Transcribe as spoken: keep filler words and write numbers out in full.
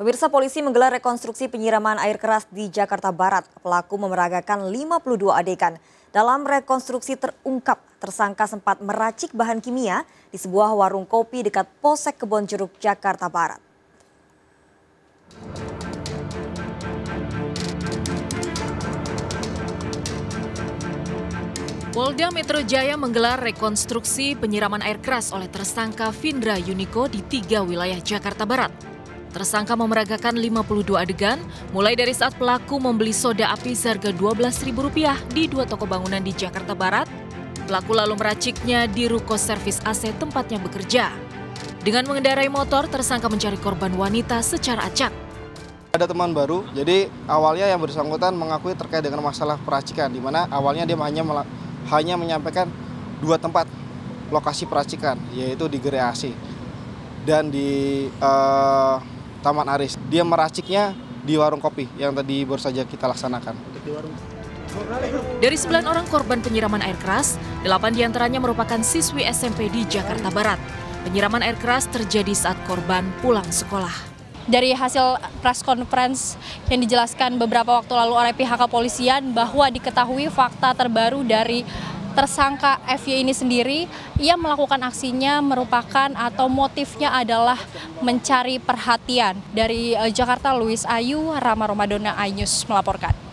Pemirsa, polisi menggelar rekonstruksi penyiraman air keras di Jakarta Barat. Pelaku memeragakan lima puluh dua adegan. Dalam rekonstruksi terungkap, tersangka sempat meracik bahan kimia di sebuah warung kopi dekat Polsek Kebon Jeruk, Jakarta Barat. Polda Metro Jaya menggelar rekonstruksi penyiraman air keras oleh tersangka Vindra Unico di tiga wilayah Jakarta Barat. Tersangka memeragakan lima puluh dua adegan, mulai dari saat pelaku membeli soda api seharga dua belas ribu rupiah di dua toko bangunan di Jakarta Barat. Pelaku lalu meraciknya di ruko servis A C tempatnya bekerja. Dengan mengendarai motor, tersangka mencari korban wanita secara acak. Ada teman baru, jadi awalnya yang bersangkutan mengakui terkait dengan masalah peracikan, di mana awalnya dia hanya hanya menyampaikan dua tempat lokasi peracikan, yaitu di Gereasi dan di uh, Taman Aris. Dia meraciknya di warung kopi yang tadi baru saja kita laksanakan. Dari sembilan orang korban penyiraman air keras, delapan diantaranya merupakan siswi S M P di Jakarta Barat. Penyiraman air keras terjadi saat korban pulang sekolah. Dari hasil press conference yang dijelaskan beberapa waktu lalu oleh pihak kepolisian bahwa diketahui fakta terbaru dari tersangka F Y ini sendiri, ia melakukan aksinya merupakan atau motifnya adalah mencari perhatian. Dari Jakarta, Luis Ayu Rama Romadona Ayus melaporkan.